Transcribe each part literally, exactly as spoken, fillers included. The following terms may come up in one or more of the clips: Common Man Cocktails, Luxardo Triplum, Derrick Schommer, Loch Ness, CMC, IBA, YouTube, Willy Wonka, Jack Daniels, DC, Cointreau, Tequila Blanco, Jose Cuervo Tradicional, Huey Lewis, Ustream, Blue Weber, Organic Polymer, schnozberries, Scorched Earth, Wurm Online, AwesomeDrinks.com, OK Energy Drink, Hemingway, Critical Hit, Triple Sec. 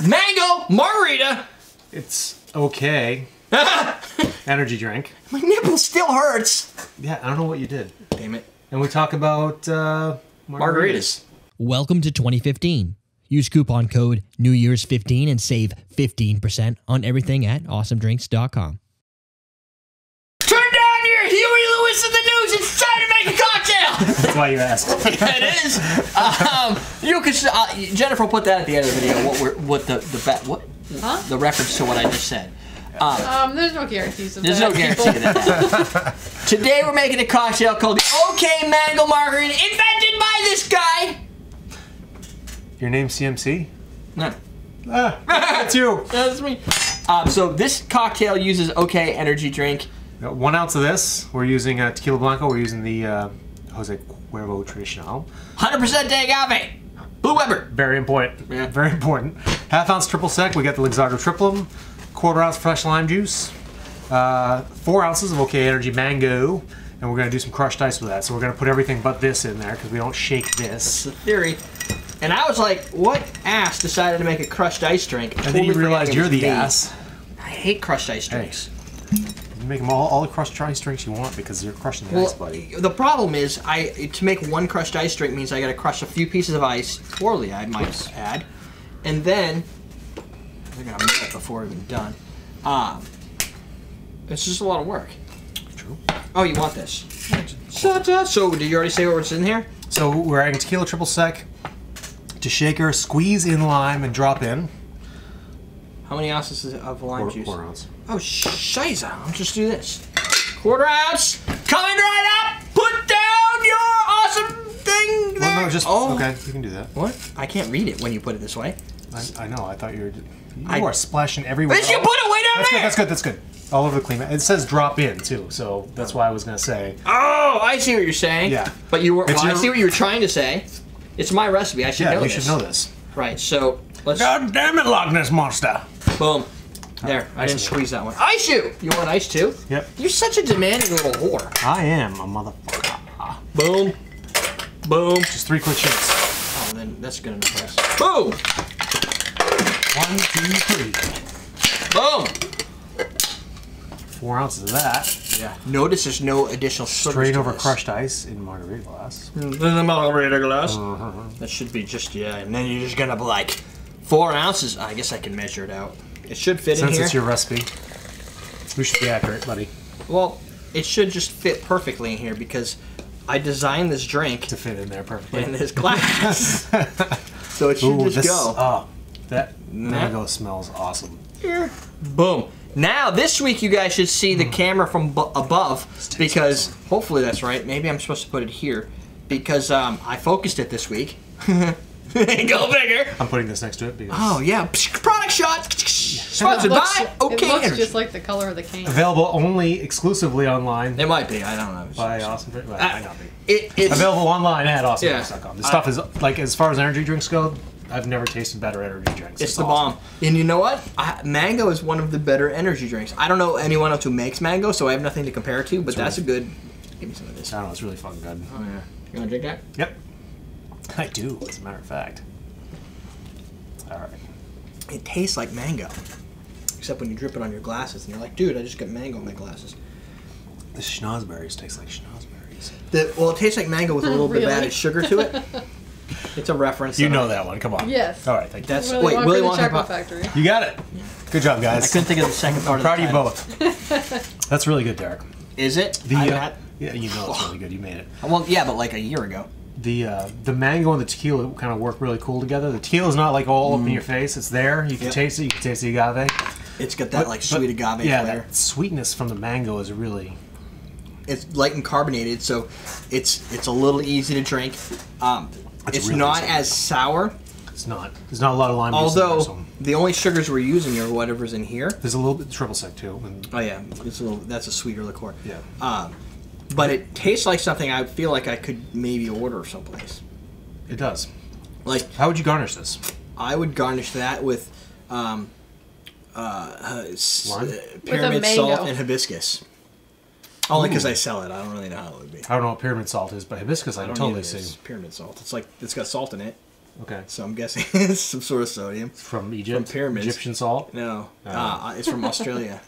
mango margarita. It's okay. Energy drink. My nipple still hurts. Yeah, I don't know what you did. Damn it. And we talk about uh, margaritas. margaritas. Welcome to twenty fifteen. Use coupon code New Year's fifteen and save fifteen percent on everything at awesome drinks dot com. Turn down your Huey Lewis in the news. It's time to make a cocktail. That's why you asked. Yeah, it is. Um, you can, uh, Jennifer will put that at the end of the video. What we're, what the the what huh? the reference to what I just said. Um, um, there's no guarantees of there's that. There's no guarantee of that. Today we're making a cocktail called the OK Mango Margarita, invented by this guy. Your name C M C? No. Ah, that's you. That's me. Um, so this cocktail uses OK Energy Drink. Got one ounce of this. We're using uh, Tequila Blanco. We're using the uh, Jose Cuervo Tradicional. one hundred percent agave. Blue Weber. Very important. Yeah. Very important. Half ounce Triple Sec. We got the Luxardo Triplum. Quarter ounce fresh lime juice, uh, four ounces of OK Energy Mango, and we're going to do some crushed ice with that. So we're going to put everything but this in there because we don't shake this. That's the theory. And I was like, what ass decided to make a crushed ice drink? And then you realized you're the me. ass. I hate crushed ice drinks. Hey, you make them all, all the crushed ice drinks you want because you're crushing the well, ice, buddy. The problem is, I to make one crushed ice drink means I got to crush a few pieces of ice, poorly I might add, and then... They're gonna make it before even done. Um, it's just a lot of work. True. Oh, you want this? So, so did you already say what was in here? So we're adding tequila, triple sec to shaker, squeeze in lime, and drop in. How many ounces of lime juice? Quarter ounce. Oh, shiza! I'll just do this. Quarter ounce. Coming right up. Put down your awesome thing there. Well, no, just oh. okay. You can do that. What? I can't read it when you put it this way. I, I know. I thought you were. You I, are splashing everywhere. Did you put it way down that's there? Good, that's good, that's good. All over the clean. It says drop in, too, so that's why I was going to say. Oh, I see what you're saying. Yeah. But you were, well, your, I see what you were trying to say. It's my recipe. I should yeah, know this. Yeah, you should know this. Right, so let's. God damn it, Loch Ness Monster. Boom. There, I didn't squeeze that one. Ice you! You want ice, too? Yep. You're such a demanding little whore. I am a motherfucker. Boom. Boom. Just three quick shakes. Oh, then that's good enough for us. Boom! One, two, three. Boom! Four ounces of that. Yeah. Notice there's no additional sugar. Straight over crushed ice in margarita glass. In the margarita glass. Uh-huh. That should be just, yeah, and then you're just gonna be like, four ounces. I guess I can measure it out. It should fit in here. Since it's your recipe, we should be accurate, buddy. Well, it should just fit perfectly in here because I designed this drink to fit in there perfectly. In this glass. So it should Ooh, just this, go. Oh. That mango smells awesome. Here. Boom. Now, this week you guys should see the camera from b above because hopefully that's right. Maybe I'm supposed to put it here because um, I focused it this week. Go bigger. I'm putting this next to it because... Oh, yeah. Product shot. Sponsored by OK Energy. It looks just like the color of the can. Available only exclusively online. It might be. I don't know. By Awesome. It might not be. It, it's, Available online at awesome drinks dot com. Yeah. The stuff I, is, like, as far as energy drinks go, I've never tasted better energy drinks. It's, it's the awesome. bomb. And you know what? I, mango is one of the better energy drinks. I don't know anyone else who makes mango, so I have nothing to compare it to, but that's, that's really, a good... Give me some of this. I don't know. It's really fucking good. Oh, yeah. You want to drink that? Yep. I do, as a matter of fact. All right. It tastes like mango, except when you drip it on your glasses, and you're like, dude, I just got mango in my glasses. The schnozberries taste like schnozberries. The, well, it tastes like mango with a little really? bit of added sugar to it. It's a reference. You know that one. Come on. Yes. All right. Thank you. That's Willy wait. Wonka Willy Wonka Chocolate Factory. You got it. Good job, guys. I couldn't think of the second part. I'm proud of you both. That's really good, Derek. Is it? The, I uh, yeah, you know it's really good. You made it. Well, yeah, but like a year ago. The uh, the mango and the tequila kind of work really cool together. The tequila is not like all mm. up in your face. It's there. You can yep. taste it. You can taste the agave. It's got that but, like sweet but, agave yeah, flavor. Yeah, that sweetness from the mango is really. It's light and carbonated, so it's it's a little easy to drink. Um, That's it's really not exciting. as sour. It's not. There's not a lot of lime juice in there. Although the only sugars we're using are whatever's in here. There's a little bit of triple sec too. And oh yeah, it's a little. That's a sweeter liqueur. Yeah. Um, but it tastes like something I feel like I could maybe order someplace. It does. Like, how would you garnish this? I would garnish that with um, uh, uh, lime? pyramid with salt and hibiscus. Only because I sell it. I don't really know how it would be. I don't know what pyramid salt is, but hibiscus I, I don't totally see. Pyramid salt. It's like, it's got salt in it. Okay. So I'm guessing it's some sort of sodium. It's from Egypt? From pyramids. Egyptian salt? No. no. Uh, it's from Australia.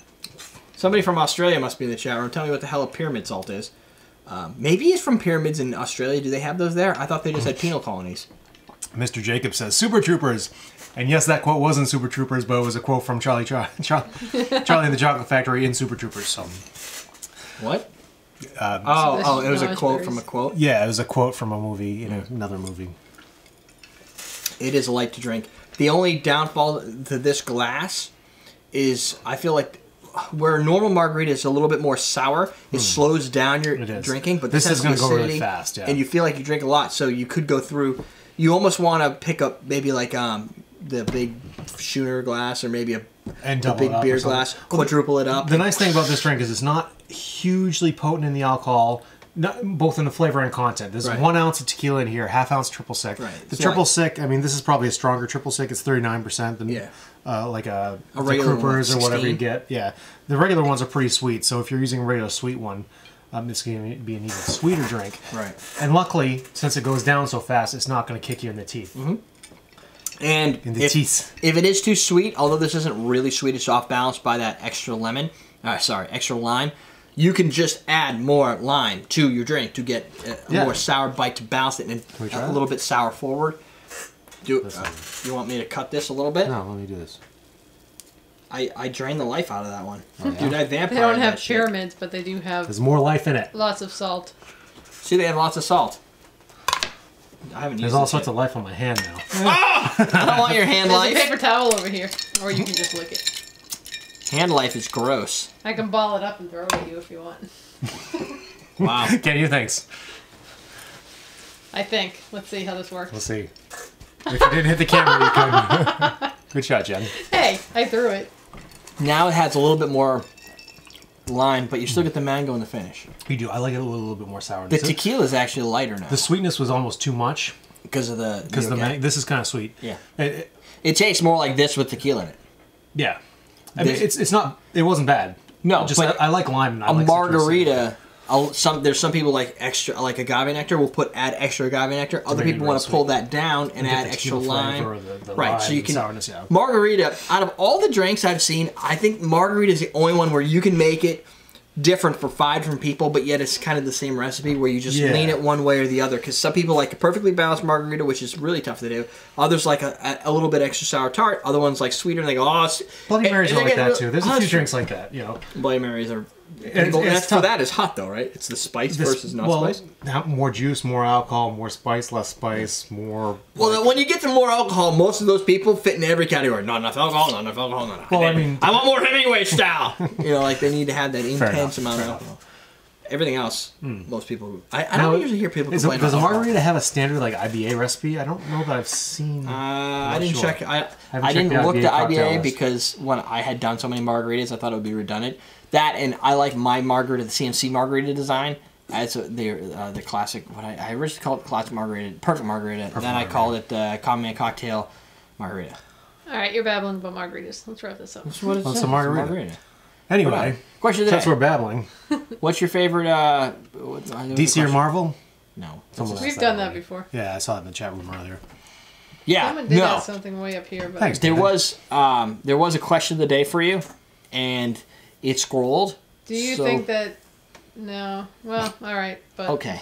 Somebody from Australia must be in the chat room. Tell me what the hell a pyramid salt is. Um, maybe it's from pyramids in Australia. Do they have those there? I thought they just had penal colonies. Mister Jacob says, Super Troopers. And yes, that quote wasn't Super Troopers, but it was a quote from Charlie Charlie, Charlie, Charlie and the Chocolate Factory in Super Troopers. So. What? Um, oh, oh, it was a quote from a quote? Yeah, it was a quote from a movie in mm. another movie. It is light to drink. The only downfall to this glass is I feel like where a normal margarita is a little bit more sour, it mm. slows down your drinking. But this, this is going to go really fast, yeah. And you feel like you drink a lot, so you could go through. You almost want to pick up maybe like um, the big schooner glass or maybe a, and a big beer glass, quadruple it up. The nice thing about this drink is it's not hugely potent in the alcohol. Not, both in the flavor and content. There's right. one ounce of tequila in here, half ounce triple sec. Right. The so triple like, sec, I mean, this is probably a stronger triple sec. It's thirty-nine percent than yeah. uh, like a, a regular Coopers or whatever you get. Yeah, the regular ones are pretty sweet. So if you're using a regular sweet one, um, it's going to be an even sweeter drink. Right. And luckily, since it goes down so fast, it's not going to kick you in the teeth. Mm-hmm. And in the if, teeth. If it is too sweet, although this isn't really sweet, it's off balanced by that extra lemon. Uh, sorry, extra lime. You can just add more lime to your drink to get a yeah. more sour bite to balance it and a little bit sour forward. Do uh, you want me to cut this a little bit? No, let me do this. I I drained the life out of that one. Oh, yeah. Dude, I vampired. They don't have pyramids, shit. But they do have. There's more life in it. Lots of salt. See, they have lots of salt. I haven't. There's used all sorts yet. Of life on my hand now. Oh! I don't want your hand There's life. There's a paper towel over here, or you can just lick it. Hand life is gross. I can ball it up and throw it at you if you want. Wow. Can you? Thanks. I think. Let's see how this works. We'll see. If you didn't hit the camera, you couldn't. Good shot, Jen. Hey, I threw it. Now it has a little bit more lime, but you still get the mango in the finish. You do. I like it a little, a little bit more sour. The tequila is actually lighter now. The sweetness was almost too much. Because of the... Because the mango. This is kind of sweet. Yeah. It, it, it tastes more like this with tequila in it. Yeah. I mean, it's it's not it wasn't bad. No, just but I, I like lime. And I a like margarita. I'll, some there's some people like extra like agave nectar. We'll put add extra agave nectar. Other people want to pull that down and, and add extra lime. The, the right, lime so you can sourness, yeah. margarita. Out of all the drinks I've seen, I think margarita is the only one where you can make it different for five different people, but yet it's kind of the same recipe where you just yeah. lean it one way or the other. Because some people like a perfectly balanced margarita, which is really tough to do. Others like a, a little bit extra sour tart. Other ones like sweeter, and they go, oh. Bloody Marys are like that real, too. There's oh, a few drinks like that, you know. Bloody Marys are. And it's, it's so that is hot though, right? It's the spice this, versus not well, spice. More juice, more alcohol, more spice, less spice, more. Well, like, when you get to more alcohol, most of those people fit in every category. Not enough alcohol, not enough alcohol, not enough. Well, I, I mean, I want more Hemingway style. You know, like they need to have that intense amount of alcohol. Everything else, mm. most people. I, I now, don't usually hear people complain. A, does a margarita have a standard like I B A recipe? I don't know that I've seen. Uh, I didn't sure. check. I I, I didn't look the I B A because when I had done so many margaritas, I thought it would be redundant. That and I like my margarita, the C M C margarita design. That's the uh, the classic. What I, I originally called it classic margarita, perfect margarita. Perfect then margarita. I called it uh, Common Man Cocktail margarita. All right, you're babbling about margaritas. Let's wrap this up. That's what it's well, a margarita. margarita. Anyway, question today. Since we're babbling, what's your favorite uh, D C or Marvel? No, we've done that before. Yeah, I saw it in the chat room earlier. Yeah, someone did no. something way up here. But Thanks, there was um, there was a question of the day for you, and. It scrolled. Do you so. think that... No. Well, all right. But okay.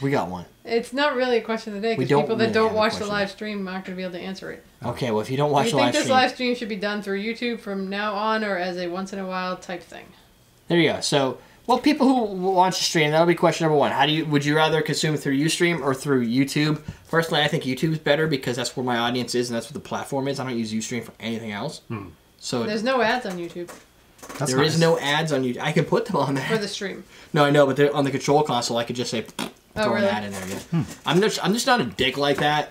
We got one. It's not really a question of the day because people that really don't watch the live stream aren't going to be able to answer it. Okay, well, if you don't watch do the live stream... Do you think this live stream should be done through YouTube from now on or as a once-in-a-while type thing? There you go. So, well, people who watch the stream, that'll be question number one. How do you? Would you rather consume it through Ustream or through YouTube? Personally, I think YouTube's better because that's where my audience is and that's what the platform is. I don't use Ustream for anything else. Hmm. So there's no ads on YouTube. That's there nice. is no ads on YouTube. I can put them on there. For the stream. No, I know, but they're on the control console. I could just say, throw oh, really? an ad in there. Yeah. Hmm. I'm, just, I'm just not a dick like that.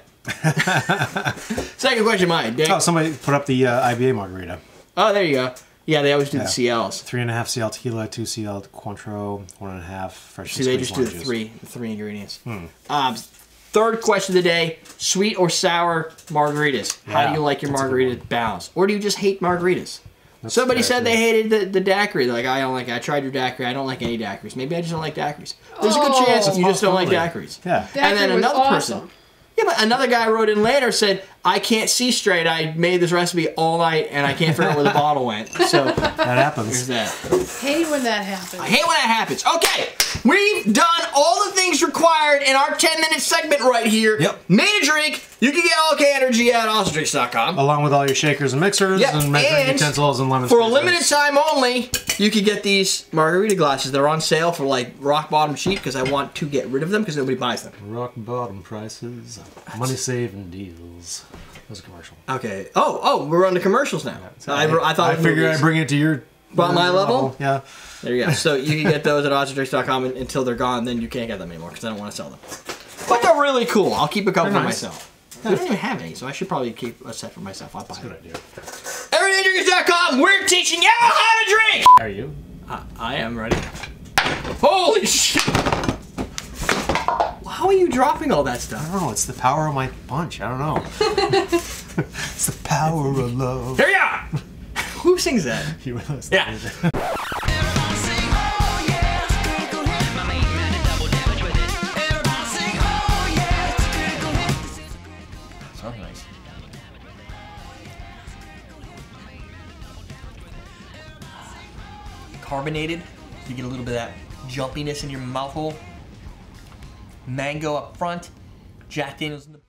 Second question, mine. Dick. Oh, somebody put up the uh, I B A margarita. Oh, there you go. Yeah, they always do yeah. the C Ls. Three and a half C L tequila, two C L Cointreau, one and a half fresh See, they just do the three, the three ingredients. Hmm. Um, third question of the day, sweet or sour margaritas. How yeah, do you like your margarita balanced? Or do you just hate margaritas? That's Somebody said they hated the, the daiquiri. They're like, I don't like it. I tried your daiquiri. I don't like any daiquiris. Maybe I just don't like daiquiris. There's oh, a good chance you just don't like daiquiris. Yeah. Daiquiri and then another awesome. person Yeah, but another guy wrote in later, said, I can't see straight. I made this recipe all night, and I can't figure out where the bottle went. So that happens. There's that. I hate when that happens. I hate when that happens. Okay, we've done all the things required in our ten-minute segment right here. Yep. Made a drink. You can get OK Energy at Awesome Drinks dot com. Along with all your shakers and mixers, yep, and measuring and utensils and lemon For squeezers. A limited time only, you can get these margarita glasses. They're on sale for like rock bottom cheap because I want to get rid of them because nobody buys them. Rock bottom prices. Money saving deals. That was a commercial. Okay. Oh, oh, we're on the commercials now. Yeah, so I, I, I thought I figured I'd bring it to your about my level. level. Yeah. There you go. So you can get those at awesome drinks dot com until they're gone. Then you can't get them anymore because I don't want to sell them. But they're really cool. I'll keep a couple for nice. myself. I don't even have any, so I should probably keep a set for myself. I'll buy That's it. That's a good idea. everyday drinks dot com. We're teaching you how to drink. Are you? Uh, I am ready. Holy shit. How are you dropping all that stuff? I don't know. It's the power of my punch. I don't know. It's the power of love. Here we are! Who sings that? You realize that music. Yeah. Everybody sing, oh yeah, it's a critical hit. My main man to double damage with it. Everybody sing, oh yeah, it's a critical hit. Sounds nice. Carbonated. So you get a little bit of that jumpiness in your mouth hole. Mango up front, Jack Daniels in the